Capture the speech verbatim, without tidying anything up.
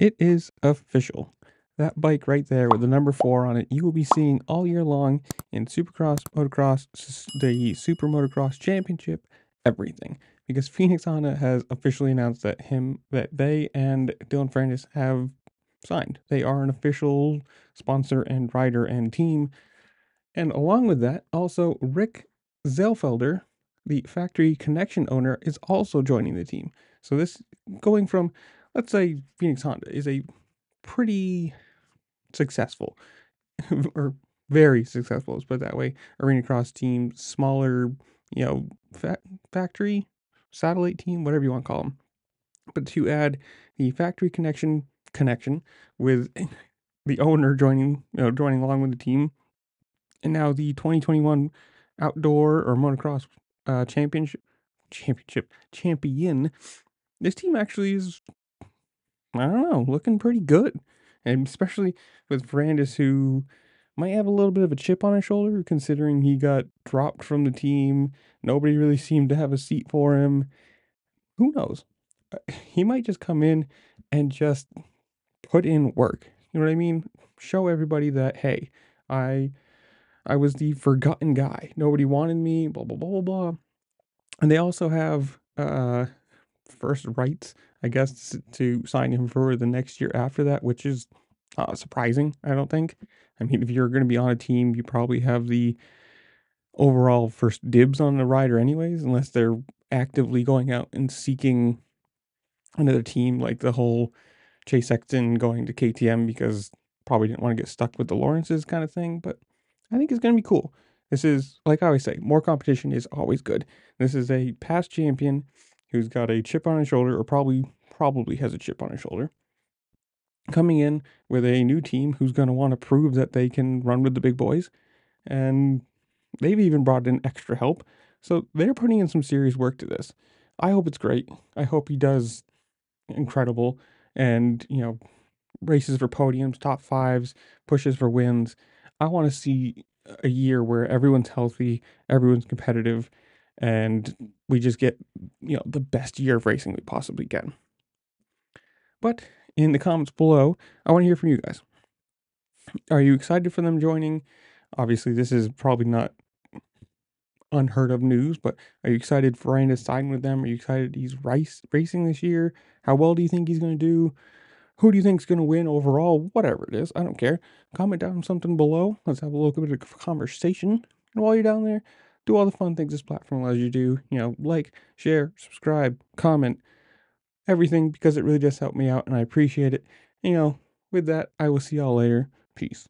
It is official. That bike right there with the number four on it, you will be seeing all year long in Supercross, Motocross, the Super Motocross Championship, everything. Because Phoenix Honda has officially announced that him, that they and Dylan Ferrandis have signed. They are an official sponsor and rider and team. And along with that, also Rick Zelfelder, the Factory Connection owner, is also joining the team. So this, going from, let's say Phoenix Honda is a pretty successful, or very successful, let's put it that way, Arenacross team, smaller, you know, fa factory, satellite team, whatever you want to call them. But to add the Factory Connection connection with the owner joining, you know, joining along with the team, and now the twenty twenty-one outdoor or motocross uh, championship, championship, champion, this team actually is, I don't know, looking pretty good. And especially with Ferrandis, who might have a little bit of a chip on his shoulder, considering he got dropped from the team. Nobody really seemed to have a seat for him. Who knows? He might just come in and just put in work. You know what I mean? Show everybody that, hey, I I was the forgotten guy. Nobody wanted me, blah, blah, blah, blah, blah. And they also have uh, first rights, I guess, to sign him for the next year after that, which is uh, surprising, I don't think. I mean, if you're going to be on a team, you probably have the overall first dibs on the rider anyways, unless they're actively going out and seeking another team, like the whole Chase Sexton going to K T M because probably didn't want to get stuck with the Lawrences kind of thing. But I think it's going to be cool. This is, like I always say, more competition is always good. This is a past champion who's got a chip on his shoulder, or probably probably has a chip on his shoulder, coming in with a new team who's going to want to prove that they can run with the big boys. And they've even brought in extra help. So they're putting in some serious work to this. I hope it's great. I hope he does incredible and, you know, races for podiums, top fives, pushes for wins. I want to see a year where everyone's healthy, everyone's competitive, and we just get, you know, the best year of racing we possibly can. But in the comments below, I want to hear from you guys. Are you excited for them joining? Obviously, this is probably not unheard of news, but are you excited for Ryan to sign with them? Are you excited he's race, racing this year? How well do you think he's going to do? Who do you think is going to win overall? Whatever it is, I don't care. Comment down something below. Let's have a little bit of conversation. And while you're down there, do all the fun things this platform allows you to do. You know, like, share, subscribe, comment, everything, because it really does help me out and I appreciate it. You know, with that, I will see y'all later. Peace.